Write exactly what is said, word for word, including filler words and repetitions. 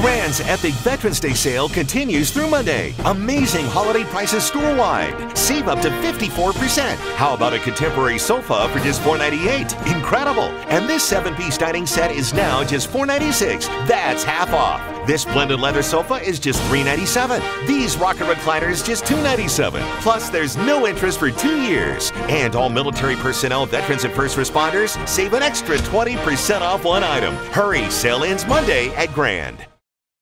Grand's epic Veterans Day sale continues through Monday. Amazing holiday prices store-wide. Save up to fifty-four percent. How about a contemporary sofa for just four ninety-eight? Incredible! And this seven-piece dining set is now just four ninety-six. That's half off. This blended leather sofa is just three ninety-seven. These rocker recliners just two ninety-seven. Plus, there's no interest for two years. And all military personnel, veterans, and first responders save an extra twenty percent off one item. Hurry, sale ends Monday at Grand.